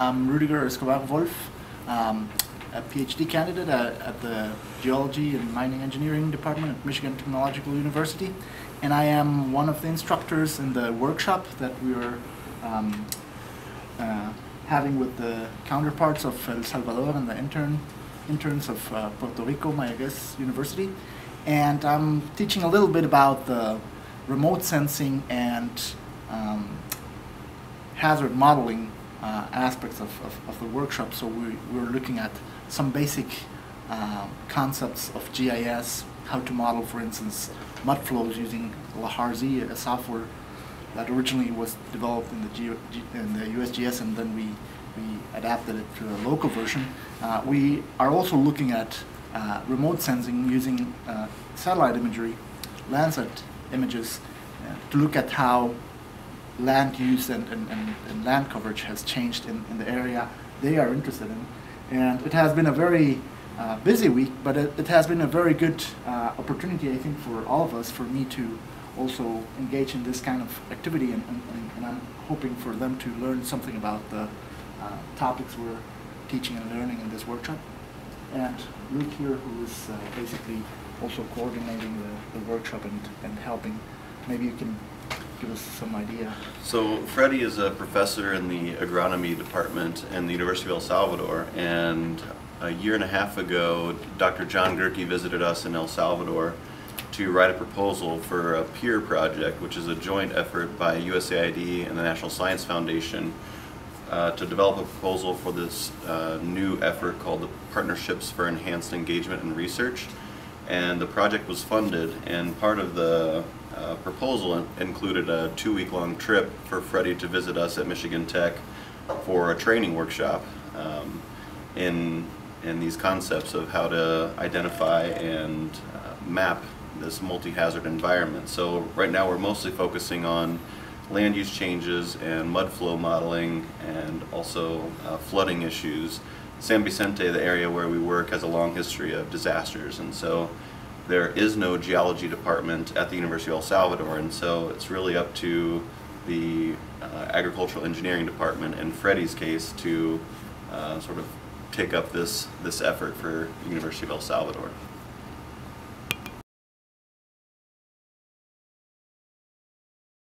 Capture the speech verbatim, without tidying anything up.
I'm Rüdiger Escobar Wolf, um, a PhD candidate at, at the Geology and Mining Engineering Department at Michigan Technological University, and I am one of the instructors in the workshop that we are um, uh, having with the counterparts of El Salvador and the intern interns of uh, Puerto Rico, Mayaguez University. And I'm teaching a little bit about the remote sensing and um, hazard modeling uh, aspects of, of, of the workshop. So we, we're looking at some basic uh, concepts of G I S, how to model, for instance, mud flows using Lahar Z, a software that originally was developed in the, G in the U S G S, and then we, we adapted it to a local version. Uh, we are also looking at uh, remote sensing using uh, satellite imagery, Landsat images, uh, to look at how land use and, and, and, and land coverage has changed in, in the area they are interested in. And it has been a very uh, busy week, but it, it has been a very good uh, opportunity, I think, for all of us, for me to also engage in this kind of activity, and, and, and I'm hoping for them to learn something about the uh, topics we're teaching and learning in this workshop. And Luke here, who is uh, basically also coordinating the, the workshop and, and helping. Maybe you can give us some idea. So Freddie is a professor in the agronomy department in the University of El Salvador, and a year and a half ago Doctor John Gierke visited us in El Salvador to write a proposal for a PEER project, which is a joint effort by U S A I D and the National Science Foundation uh, to develop a proposal for this uh, new effort called the Partnerships for Enhanced Engagement and Research. And the project was funded, and part of the uh, proposal included a two-week-long trip for Freddie to visit us at Michigan Tech for a training workshop um, in, in these concepts of how to identify and uh, map this multi-hazard environment. So right now we're mostly focusing on land use changes and mud flow modeling, and also uh, flooding issues. San Vicente, the area where we work, has a long history of disasters, and so there is no geology department at the University of El Salvador, and so it's really up to the uh, agricultural engineering department, in Freddie's case, to uh, sort of take up this, this effort for the University of El Salvador.